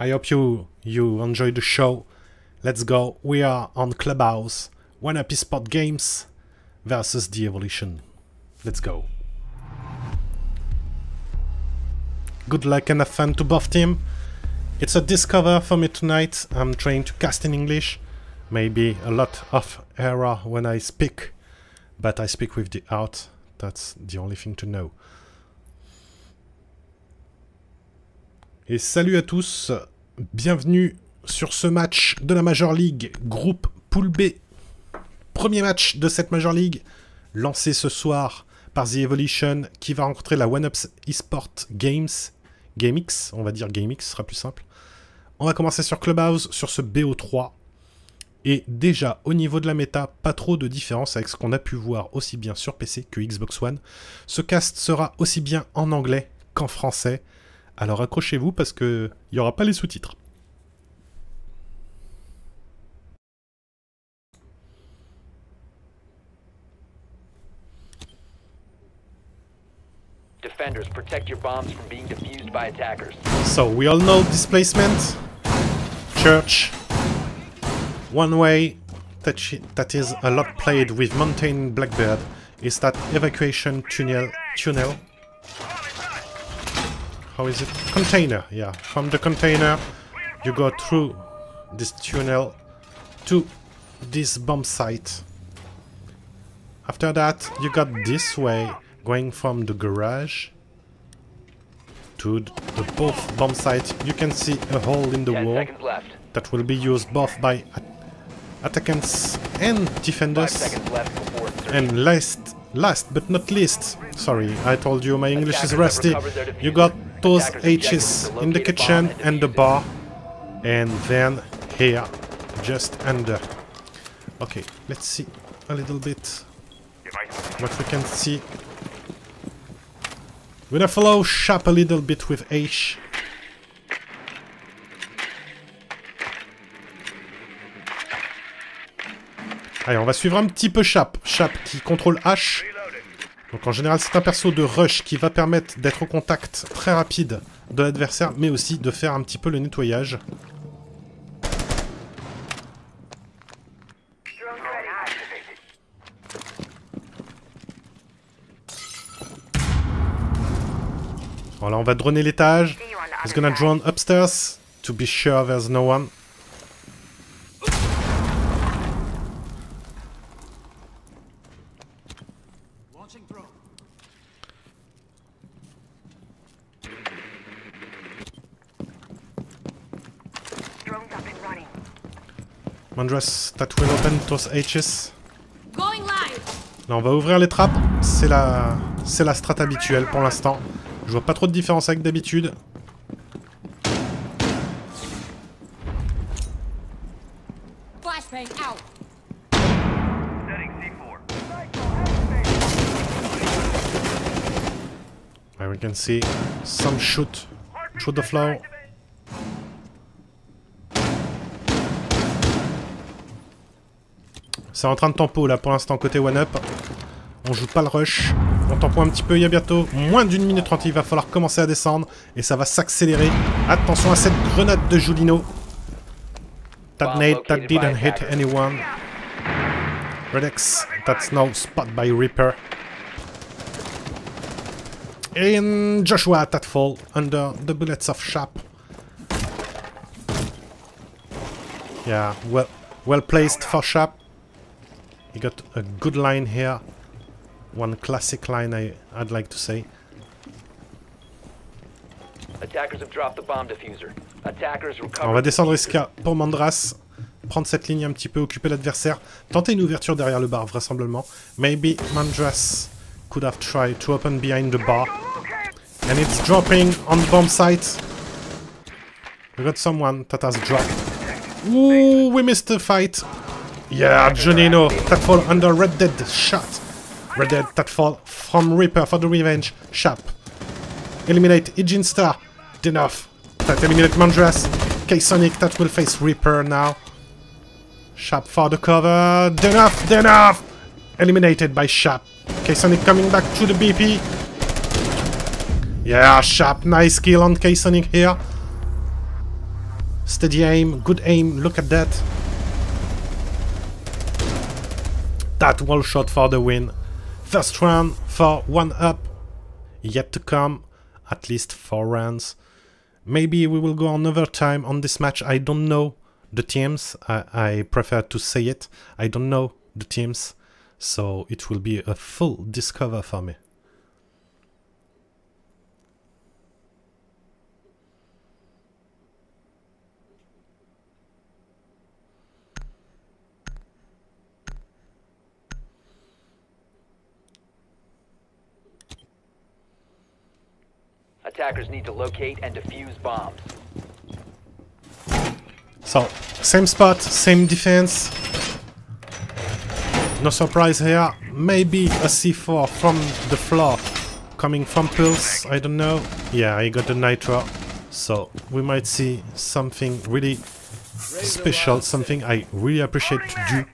I hope you enjoy the show. Let's go. We are on Clubhouse. 1UP eSport Games versus The Evolution. Let's go. Good luck and have fun to both team. It's a discover for me tonight. I'm trying to cast in English. Maybe a lot of error when I speak, but I speak with the heart. That's the only thing to know. Et salut à tous, bienvenue sur ce match de la Major League, groupe Pool B. Premier match de cette Major League, lancé ce soir par The Evolution, qui va rencontrer la 1UP eSport Games, GAIMX, on va dire GAIMX, ce sera plus simple. On va commencer sur Clubhouse, sur ce BO3. Et déjà, au niveau de la méta, pas trop de différence avec ce qu'on a pu voir aussi bien sur PC que Xbox One. Ce cast sera aussi bien en anglais qu'en français. Alors accrochez-vous parce qu'il n'y aura pas les sous-titres. Defenders, protect your bombs from being defused by attackers. So we all know displacement, church, one way that is a lot played with Mountain Blackbird is that evacuation tunnel. How is it? Container, yeah. From the container, you go through this tunnel to this bomb site. After that, you got this way, going from the garage to the both bomb site. You can see a hole in the wall that will be used both by attackants and defenders. And last but not least, sorry, I told you my English is rusty. You got those H's in the kitchen and the bar, and then here, just under. Okay, let's see a little bit what we can see. We're gonna follow shop a little bit with H. Allez, on va suivre un petit peu Chap. Chap qui contrôle H. Donc en général, c'est un perso de rush qui va permettre d'être au contact très rapide de l'adversaire, mais aussi de faire un petit peu le nettoyage. Voilà, on va droner l'étage. He's gonna drone upstairs to be sure there's no one. Mandress, that will open those H's. Là on va ouvrir les trappes, c'est la strat habituelle pour l'instant. Je vois pas trop de différence avec d'habitude. And we can see some shoot through the floor. C'est en train de tempo là pour l'instant côté 1UP. On joue pas le rush. On tempo un petit peu, il y a bientôt moins d'une minute 30. Il va falloir commencer à descendre et ça va s'accélérer. Attention à cette grenade de Julino. That nade, that didn't hit anyone. Redex, that's now spot by Reaper. And Joshua, that fall under the bullets of Sharp. Yeah, well placed for Sharp. You got a good line here, one classic line I'd like to say. Attackers have dropped the bomb diffuser. Attackers recover. On va descendre Iska pour Mandras, prendre cette ligne un petit peu, occuper l'adversaire, tenter une ouverture derrière le bar vraisemblablement. Maybe Mandras could have tried to open behind the bar. And it's dropping on the bomb site. We got someone that has dropped. Ooh, we missed the fight. Yeah, Junino, that fall under Red Dead, shot. Red Dead, that fall from Reaper for the revenge, Sharp. Eliminate Ijin Star, enough. That eliminate Mandras, K-Sonic, that will face Reaper now. Sharp for the cover, enough. Eliminated by Sharp. K-Sonic coming back to the BP. Yeah, Sharp, nice kill on K-Sonic here. Steady aim, good aim, look at that. That wall shot for the win. First round for 1UP. Yet to come, at least 4 rounds. Maybe we will go on overtime on this match, I don't know the teams, I prefer to say it, I don't know the teams, so it will be a full discover for me. Attackers need to locate and defuse bombs. So, same spot, same defense. No surprise here. Maybe a C4 from the floor coming from Pulse, I don't know. Yeah, I got the nitro. So, we might see something really special, something I really appreciate to do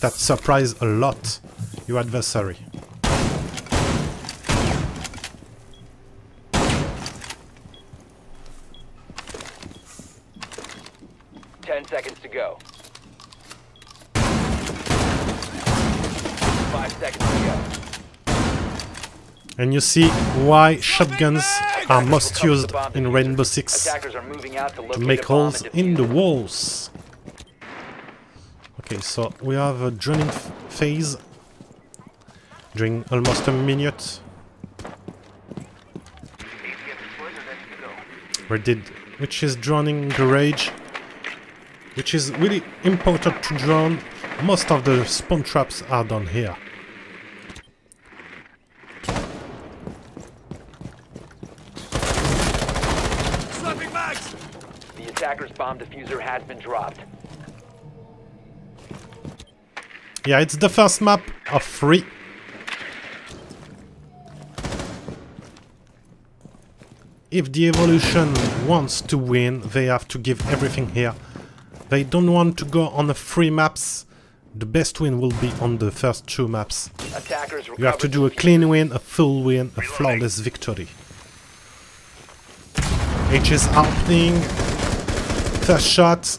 that surprise a lot your adversary. Seconds to go. 5 seconds to go. And you see why shotguns are most used in Rainbow Six, to make holes in the walls. Okay, so we have a drowning phase during almost a minute. Which is drowning garage. Which is really important to drone. Most of the spawn traps are done here. Slapping max! The attacker's bomb diffuser has been dropped. Yeah, it's the first map of 3. If the Evolution wants to win, they have to give everything here. They don't want to go on the 3 maps. The best win will be on the first 2 maps. You have to do a clean win, a full win, a flawless victory. H is opening. First shot.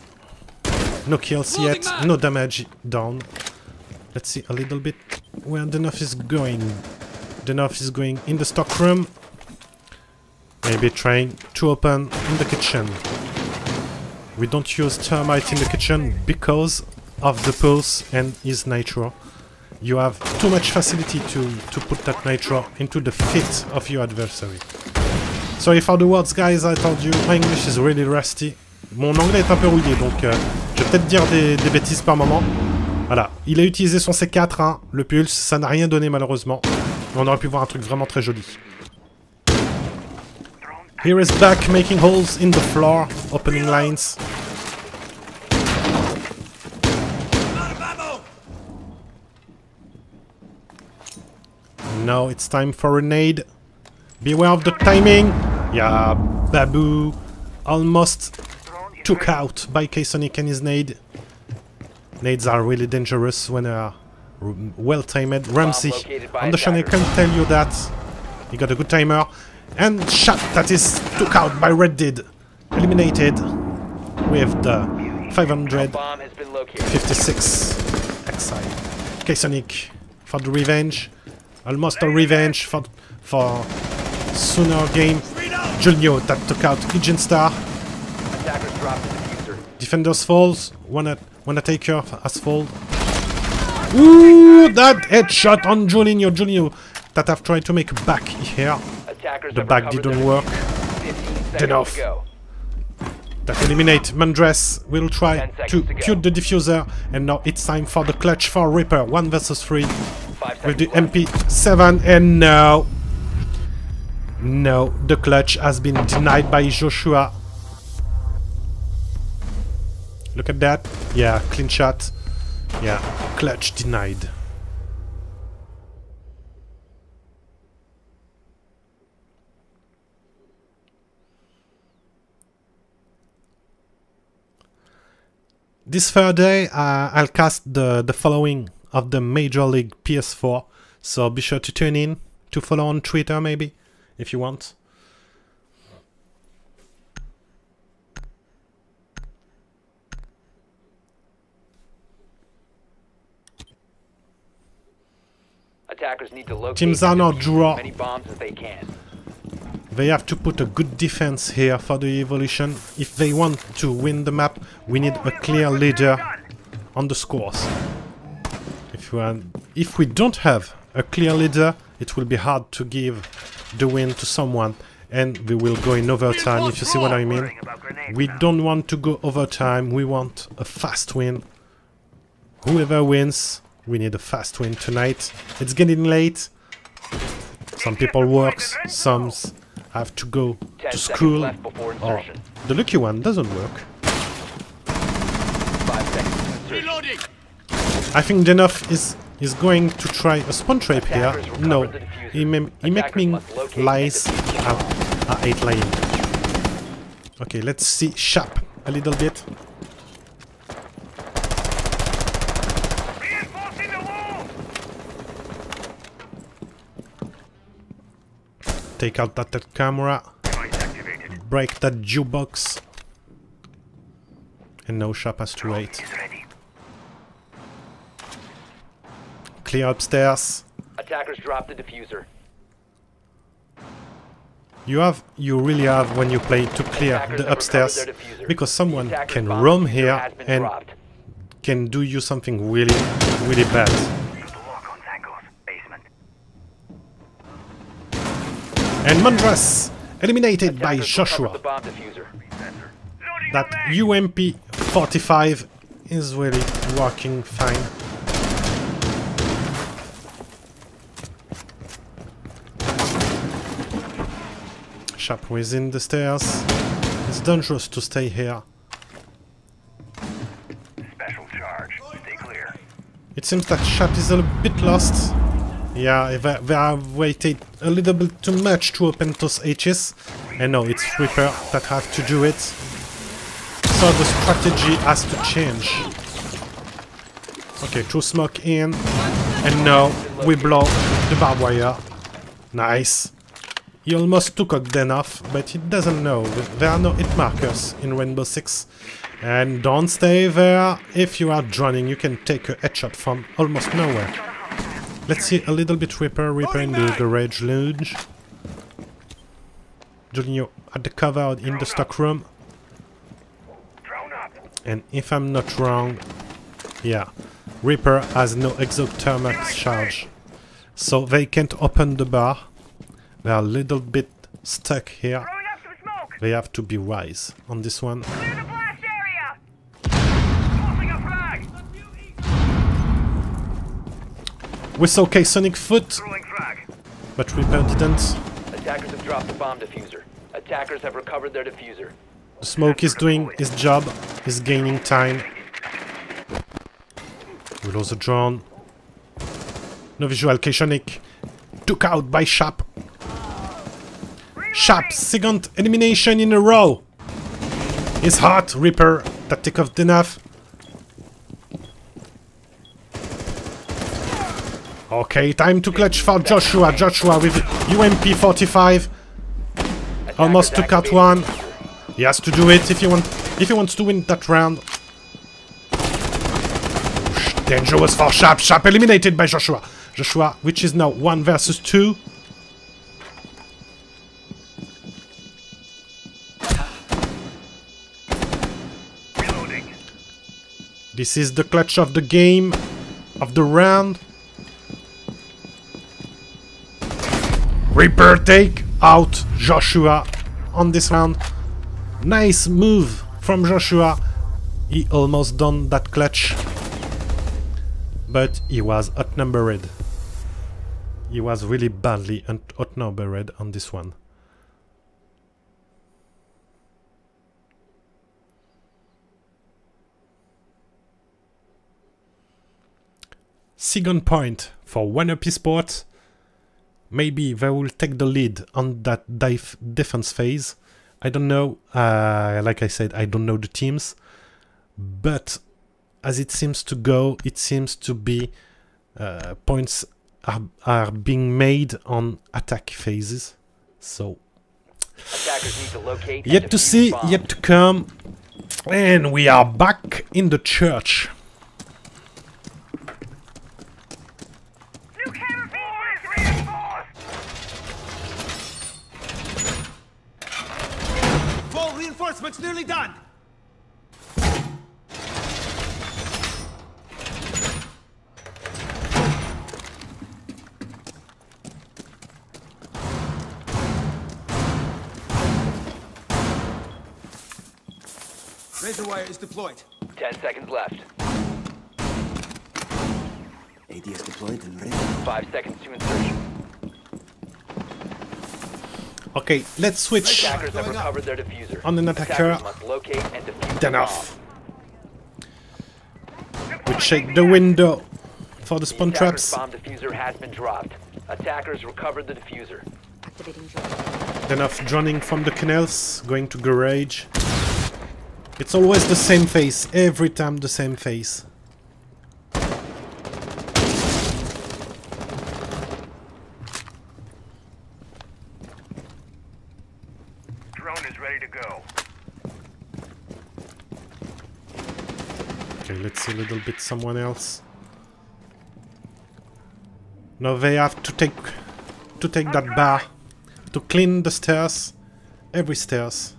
No kills yet, no damage down. Let's see a little bit where the Nerf is going. The Nerf is going in the stockroom. Maybe trying to open in the kitchen. We don't use termite in the kitchen because of the Pulse and his nitro. You have too much facility to put that nitro into the feet of your adversary. Sorry for the words, guys, I told you, my English is really rusty. Mon anglais est un peu rouillé, donc je vais peut-être dire des bêtises par moment. Voilà, il a utilisé son C4, hein, le Pulse, ça n'a rien donné malheureusement. On aurait pu voir un truc vraiment très joli. Here is back, making holes in the floor, opening lines. Now it's time for grenade. Beware of the timing. Yeah, Babu almost took out by K-Sonic and his nade. Nades are really dangerous when they are well timed. Ramsey on the channel can tell you that. He got a good timer. And shot that is took out by Red Dead, eliminated with the 556 exile. K-Sonic for the revenge, almost a revenge for sooner game. Junior that took out Legion Star. Defenders falls, one attacker has fall. Ooh, that headshot on Julinho, Julinho that have tried to make back here. The back didn't work. Enough. That eliminate Mandress. We'll try to shoot the diffuser. And now it's time for the clutch for Reaper. 1 vs 3 with the MP7. And no. No, the clutch has been denied by Joshua. Look at that. Yeah, clean shot. Yeah, clutch denied. This Friday, I'll cast the following of the Major League PS4, so be sure to tune in, to follow on Twitter maybe, if you want. attackers need to locate teams are not draw. Many bombs as they can. They have to put a good defense here for the Evolution. If they want to win the map, we need a clear leader on the scores. If we don't have a clear leader, it will be hard to give the win to someone, and we will go in overtime, if you see what I mean. We don't want to go overtime, we want a fast win. Whoever wins, we need a fast win tonight. It's getting late. Some people work, some have to go to school, or the lucky one doesn't work. I think Denov is going to try a spawn trap here. No, he make me lies. I hate lying. Okay, let's see sharp a little bit. Take out that camera, break that jukebox, and now Shop has to wait. Clear upstairs. Attackers drop the diffuser. You really have when you play to clear the upstairs, because someone can roam here and can do you something really, really bad. And Mondras eliminated by Joshua. That UMP-45 is really working fine. Sharp within the stairs. It's dangerous to stay here. Special charge. Stay clear. It seems that Sharp is a bit lost. Yeah, they have waited a little bit too much to open those H's, and now it's Reaper that have to do it. So the strategy has to change. Okay, two smoke in, and now we blow the barbed wire. Nice. He almost took Denov, but he doesn't know. There are no hit markers in Rainbow Six. And don't stay there. If you are drowning, you can take a headshot from almost nowhere. Let's see a little bit Reaper in the garage lounge. Julinho at the cover in the stockroom. And if I'm not wrong, yeah, Reaper has no exothermic charge. So they can't open the bar. They are a little bit stuck here. They have to be wise on this one. We saw Sonic foot, but Reaper didn't. Attackers have dropped the bomb diffuser. Attackers have recovered their diffuser. The smoke is doing his job. He's gaining time. We lost the drone. No visual. Sonic took out by Sharp. Sharp's second elimination in a row. It's hot. Reaper that take off Denov. Okay, time to clutch for Joshua. Joshua with UMP-45 almost took out one. He has to do it if he wants to win that round. Dangerous for Sharp. Sharp eliminated by Joshua. Joshua, which is now 1 versus 2. Reloading. This is the clutch of the game, of the round. Reaper take out Joshua on this round. Nice move from Joshua. He almost done that clutch, but he was outnumbered. He was really badly outnumbered on this one. Second point for 1UP eSport. Maybe they will take the lead on that defense phase. I don't know. Like I said, I don't know the teams. But as it seems to go, it seems to be points are being made on attack phases. So, yet to see, yet to come. And we are back in the church. It's nearly done. Razor wire is deployed. 10 seconds left. AD is deployed and ready. 5 seconds to insertion. Okay, let's switch. Attackers have recovered their diffuser. On an attacker, must locate and defuse enough. We check the window for the spawn traps. Bomb diffuser has been dropped. Attackers recovered the diffuser. Activating drone. Enough droning from the canals, going to garage. It's always the same face, every time the same face. Drone is ready to go. Okay, let's see a little bit someone else. Now they have to take that bar to clean the stairs, every stairs.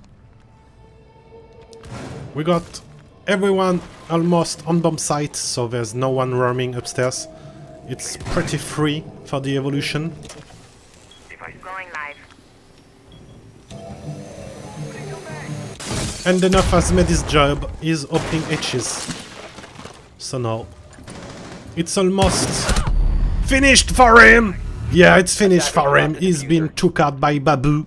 We got everyone almost on bomb site, so there's no one roaming upstairs. It's pretty free for the evolution. Going live. And enough has made his job, he's opening H's. So now, it's almost finished for him! Yeah, it's finished for him, he's been took out by Babu.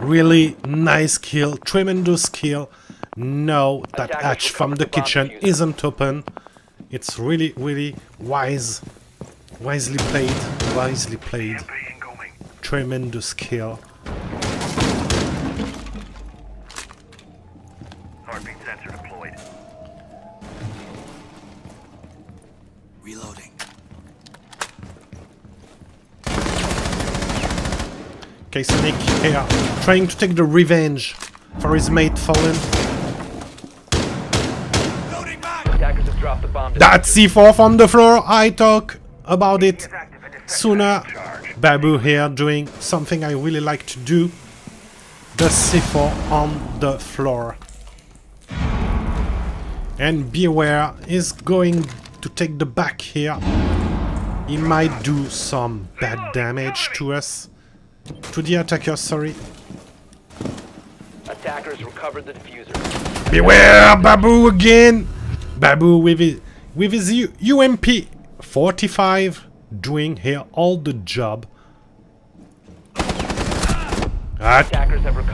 Really nice kill, tremendous kill. No, that hatch from the kitchen isn't open. It's really, really wise. Wisely played, wisely played. Tremendous kill. Heartbeat sensor deployed. Reloading. Okay, Sonic here, trying to take the revenge for his mate Fallen. That C4 from the floor, I talk about it sooner. Babu here doing something I really like to do. The C4 on the floor. And beware, he's going to take the back here. He might do some bad damage to us. To the attacker, sorry. Attackers recovered the diffuser. Beware, Babu again! Babu with his UMP-45 doing here all the job.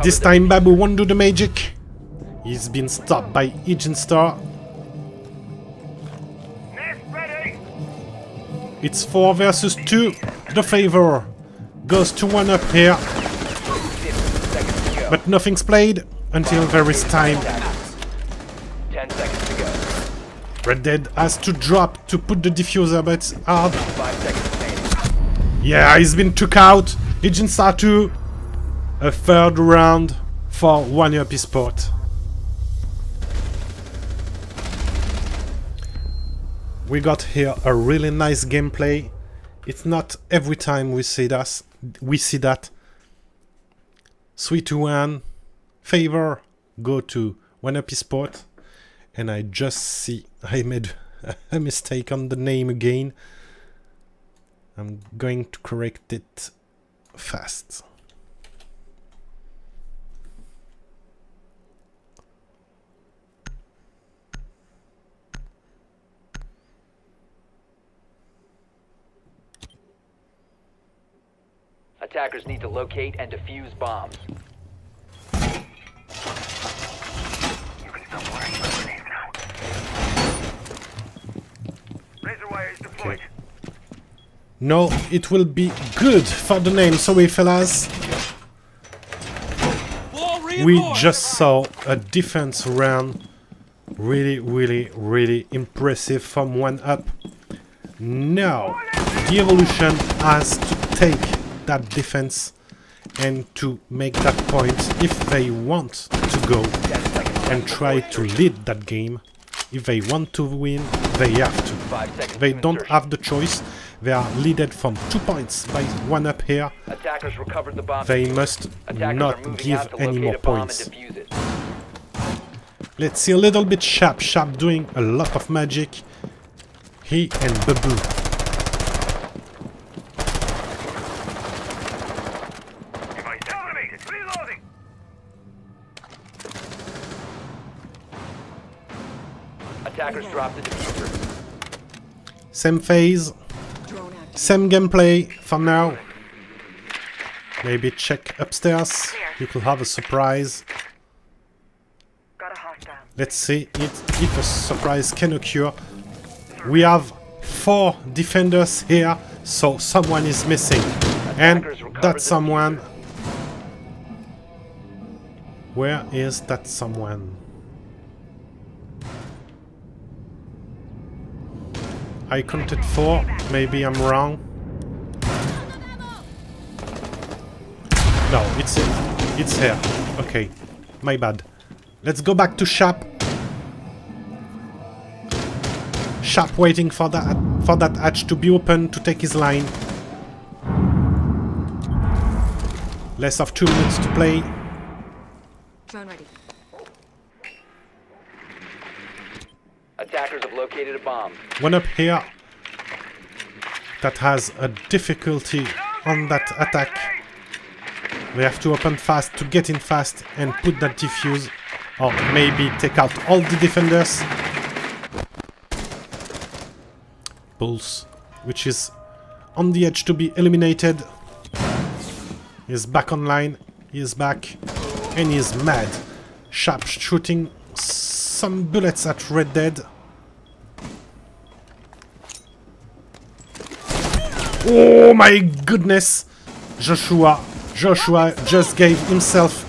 This time Babu won't do the magic. He's been stopped by Agent Star. It's 4 versus 2. The favor goes to 1UP here, but nothing's played until there is time. 10 seconds to go. Red Dead has to drop to put the diffuser, but it's hard. Yeah, he's been took out. Agent Star 2, a third round for 1UP eSport. We got here a really nice gameplay. It's not every time we see that. 3-1 favor go to 1UP eSport, and I just see I made a mistake on the name again. I'm going to correct it fast. Attackers need to locate and defuse bombs. Razor wire is deployed. No, it will be good for the name. Sorry, fellas. We just saw a defense round. Really, really, really impressive from 1UP. Now, the evolution has to take that defense and to make that point if they want to go and try to lead that game. If they want to win, they have to. They don't have the choice. They are leaded from 2 points by 1UP here. They must not give any more points. Let's see a little bit Sharp. Sharp doing a lot of magic. He and Babu. Attackers drop the diffuser. Same phase, same gameplay for now. Maybe check upstairs. You could have a surprise. Let's see if a surprise can occur. We have 4 defenders here, so someone is missing. And that someone... Where is that someone? I counted 4, maybe I'm wrong. No, it's here. Okay, my bad. Let's go back to Sharp. Sharp waiting for that hatch to be open to take his line. Less of 2 minutes to play. Drone ready. Attackers have located a bomb. 1UP here that has a difficulty on that attack. They have to open fast, to get in fast and put that defuse, or maybe take out all the defenders. Pulse, which is on the edge to be eliminated, is back online, he is back, and he is mad. Sharp shooting some bullets at Red Dead. Oh my goodness! Joshua just gave himself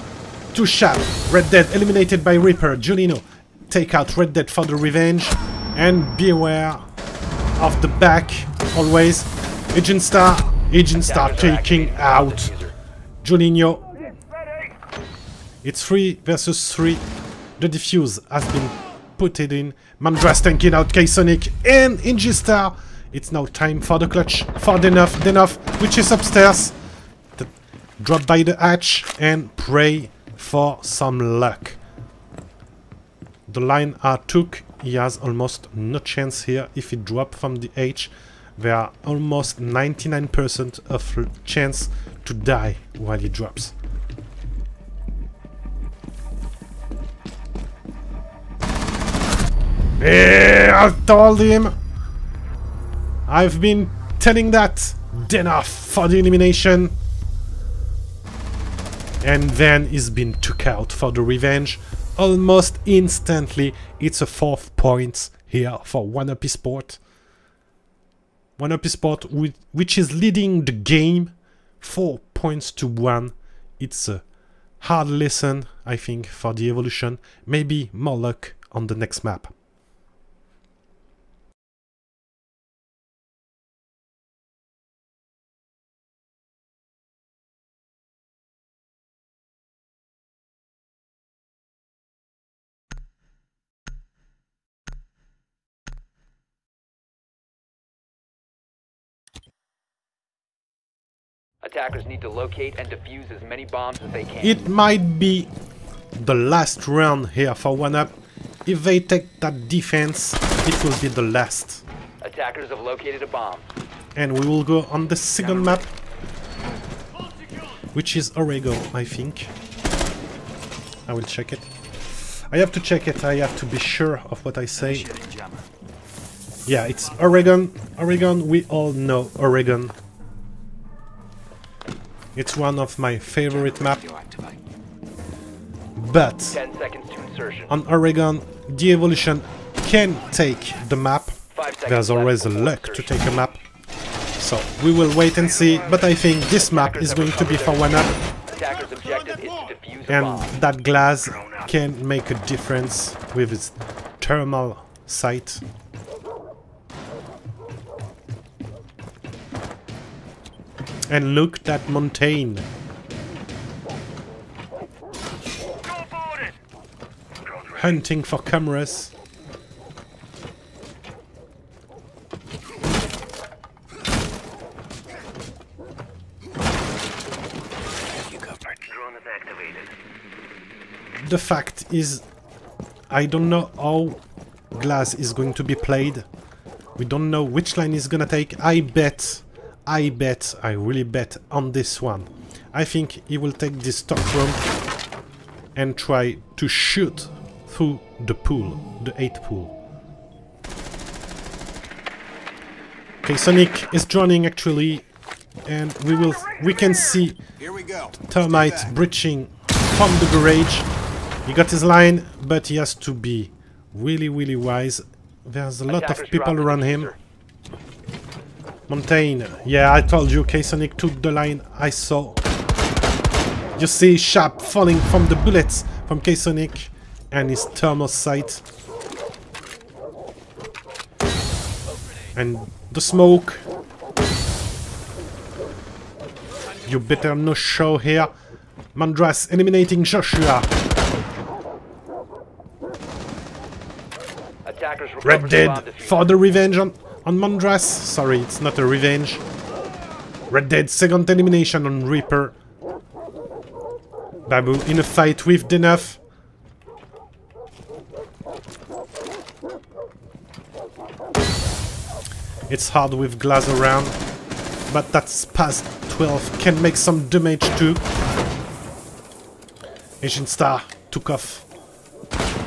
to Sharp. Red Dead eliminated by Reaper. Giulino take out Red Dead for the revenge. And beware of the back, always. Agent Star taking out Giulino. It's 3 versus 3. The defuse has been put in. Mandras tanking out K-Sonic and Ingistar. It's now time for the clutch for Denoff, which is upstairs. Drop by the hatch and pray for some luck. The line are took. He has almost no chance here. If he drops from the hatch, there are almost 99% of chance to die while he drops. I told him! I've been telling that! Denoff for the elimination! And then he's been took out for the revenge. Almost instantly, it's a 4th point here for 1UP eSport. 1UP eSport, which is leading the game 4 points to 1. It's a hard lesson, I think, for the Evolution. Maybe more luck on the next map. Attackers need to locate and defuse as many bombs as they can. It might be the last round here for 1UP. If they take that defense, it will be the last. Attackers have located a bomb. And we will go on the second map, which is Oregon, I think. I will check it. I have to check it. I have to be sure of what I say. Yeah, it's Oregon. Oregon, we all know Oregon. It's one of my favorite maps, but on Oregon, the Evolution can take the map. There's always a luck to take a map, so we will wait and see, but I think this map is going to be for 1UP, and that glass can make a difference with its thermal sight. And look, that mountain. Hunting for cameras. the fact is, I don't know how glass is going to be played. We don't know which line is gonna take. I really bet on this one. I think he will take this top room and try to shoot through the pool, the 8 pool. Okay, Sonic is drowning actually, and we can see Termite breaching from the garage. He got his line, but he has to be really, really wise. There's a lot of people around him. Montaigne, yeah, I told you, K-Sonic took the line I saw. You see Sharp falling from the bullets from K-Sonic and his thermosite. And the smoke. You better no show here. Mandras eliminating Joshua. Red Dead for the revenge on Mandras. Sorry, it's not a revenge. Red Dead second elimination on Reaper. Babu in a fight with Denaf. It's hard with glass around, but that's past 12 can make some damage too. Asian Star took off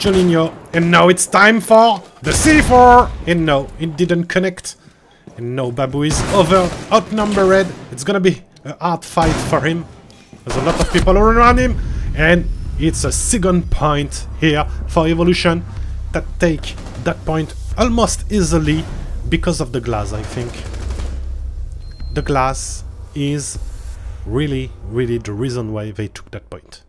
Jolinho, and now it's time for the C4! And no, it didn't connect. And no, Babu is over, outnumbered. It's gonna be a hard fight for him. There's a lot of people around him, and it's a second point here for Evolution that take that point almost easily because of the glass, I think. The glass is really, really the reason why they took that point.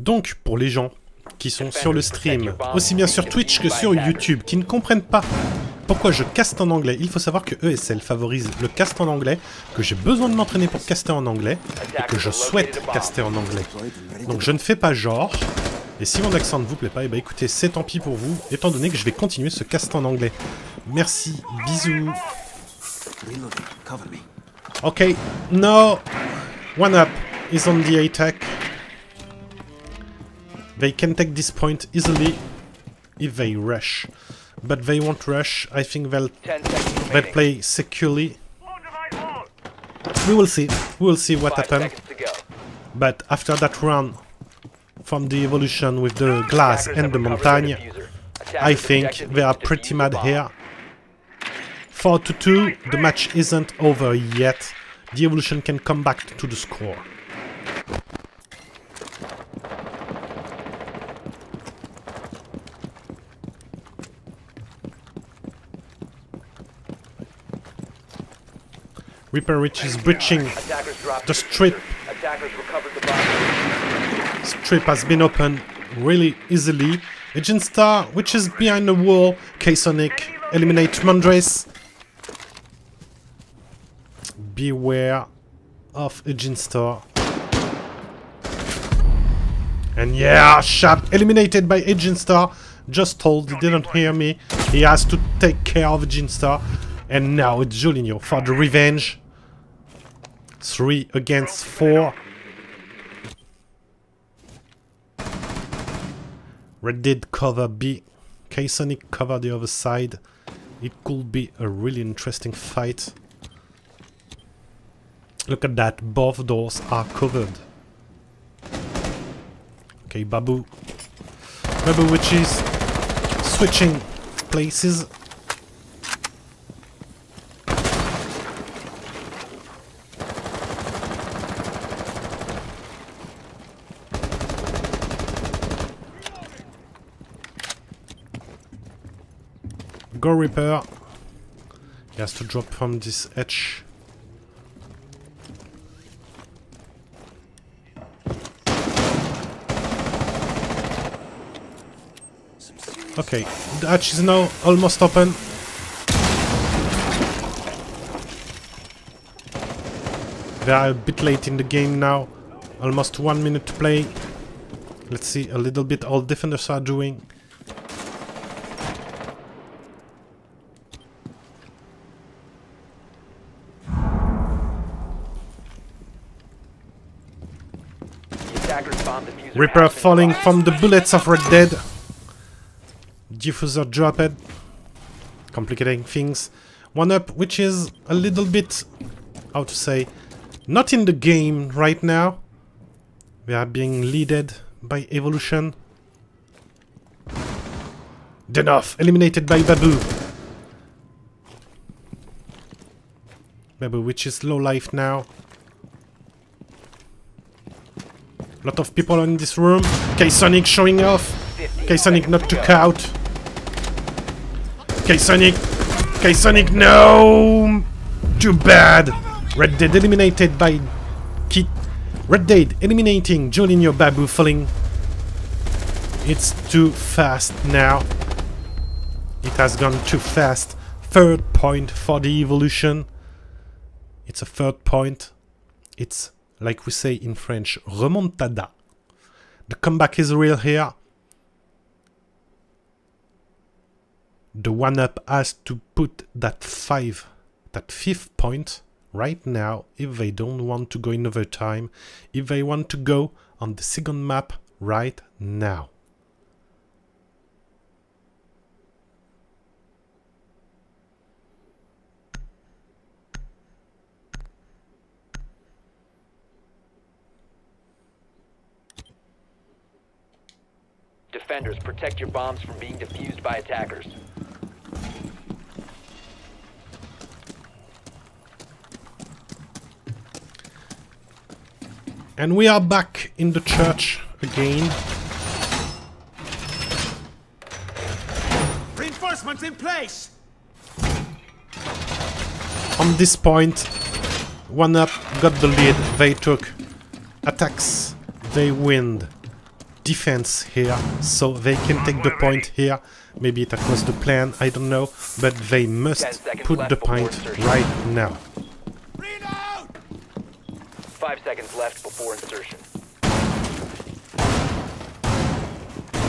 Donc, pour les gens qui sont sur le stream, aussi bien sur Twitch que sur YouTube, qui ne comprennent pas pourquoi je caste en anglais, il faut savoir que ESL favorise le cast en anglais, que j'ai besoin de m'entraîner pour caster en anglais, et que je souhaite caster en anglais. Donc je ne fais pas genre, et si mon accent ne vous plaît pas, et bah écoutez, c'est tant pis pour vous, étant donné que je vais continuer ce cast en anglais. Merci, bisous. Ok, no, 1UP is on the attack. They can take this point easily if they rush, but they won't rush. I think they'll play securely. We will see what happens. But after that run from the Evolution with the glass and the Montagne, I think they are pretty mad here. 4-2, the match isn't over yet. The Evolution can come back to the score. Reaper Rich is breaching the strip. Strip has been opened really easily. Agent Star, which is behind the wall. K-Sonic eliminates Mandres. Beware of Agent Star. And yeah, Sharp eliminated by Agent Star. Just told, he didn't hear me. He has to take care of Agent Star. And now it's Jolinho for the revenge. 3 against 4. Red did cover B. K-Sonic cover the other side. It could be a really interesting fight. Look at that, both doors are covered. Okay, Babu. Babu, which is switching places. Go Reaper. He has to drop from this edge. Okay, the hatch is now almost open. They are a bit late in the game now. Almost 1 minute to play. Let's see a little bit all defenders are doing. Reaper falling from the bullets of Red Dead. Diffuser dropped, complicating things. 1UP, which is a little bit, how to say, not in the game right now. We are being leaded by Evolution. Denov eliminated by Babu. Babu, which is low life now. Lot of people in this room. K-Sonic showing off. K-Sonic not took out. K-Sonic. K-Sonic, no! Too bad. Red Dead eliminated by Kit. Red Dead eliminating Julinho, Babu falling. It's too fast now. It has gone too fast. Third point for the Evolution. It's a third point. It's, like we say in French, remontada. The comeback is real here. The 1UP has to put that fifth point right now if they don't want to go in overtime, if they want to go on the second map right now. Defenders, protect your bombs from being defused by attackers. And we are back in the church again. Reinforcements in place! On this point, 1UP got the lead. They took attacks. They win. Defense here, so they can take the point here. Maybe that was the plan, I don't know, but they must put the point right now. 5 seconds left before insertion.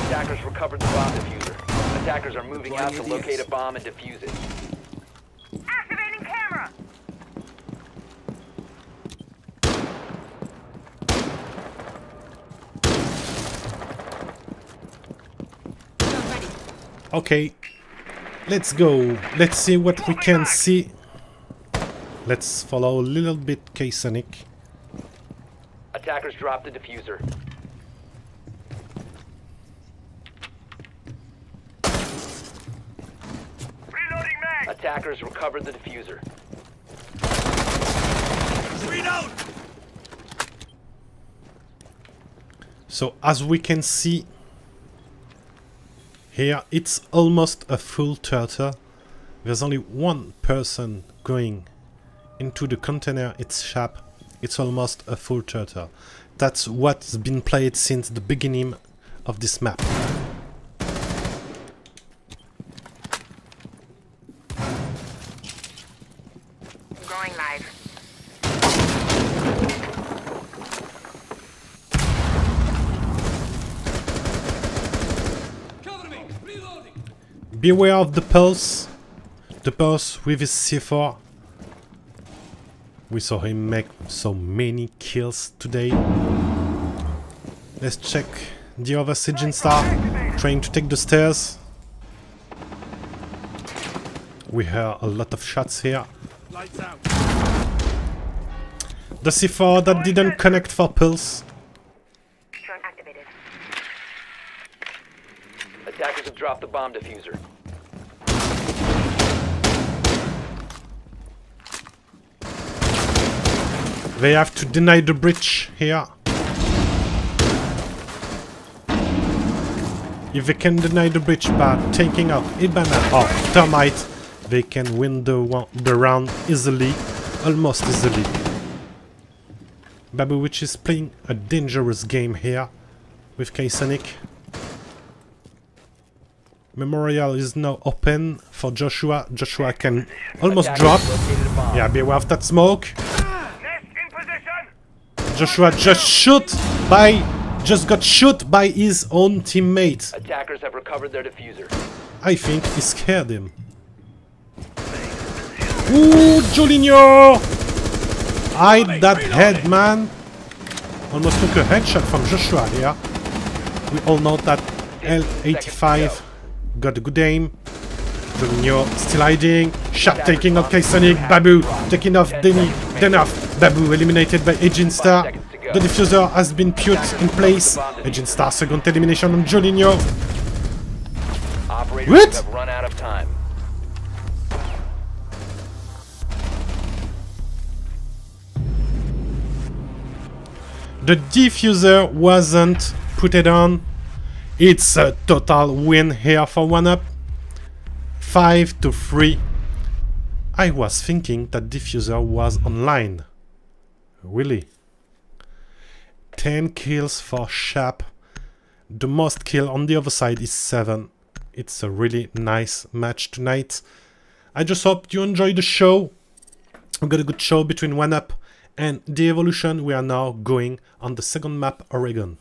Attackers recovered the bomb diffuser. Attackers are moving out to locate a bomb and defuse it. Activating camera! Okay, let's go. Let's see what we can see. Let's follow a little bit K-Sonic. Attackers dropped the diffuser. Reloading mag! Attackers recovered the diffuser. Reload! So as we can see here, it's almost a full turtle. There's only one person going into the container. It's Shap. It's almost a full turtle. That's what's been played since the beginning of this map. Going live. Beware of the pulse with his C4. We saw him make so many kills today. Let's check the other Siegin star, trying to take the stairs. We hear a lot of shots here. The C4 that didn't connect for pulse. Attackers have dropped the bomb diffuser. They have to deny the breach here. If they can deny the breach by taking out Ibana or Termite, they can win the round easily, almost easily. Babu, which is playing a dangerous game here with K-Sonic. Memorial is now open for Joshua. Joshua can almost drop. Yeah, beware of that smoke. Joshua just got shot by his own teammate. Attackers have recovered their diffuser. I think he scared him. Ooh, Jolinho! Hide that head, man. Almost took a headshot from Joshua here. We all know that L85 got a good aim. Jolinho still hiding. Sharp taking off K-Sonic. Babu taking off Denny. Denoff. Babu eliminated by Agent Star. The diffuser has been put in place. Agent Star, second elimination on Jolinho. What? Have run out of time. The diffuser wasn't put it on. It's a total win here for 1UP. 5-3. I was thinking that diffuser was online. Really? 10 kills for Sharp. The most kill on the other side is 7. It's a really nice match tonight. I just hope you enjoy the show. We've got a good show between 1UP and The Evolution. We are now going on the second map, Oregon.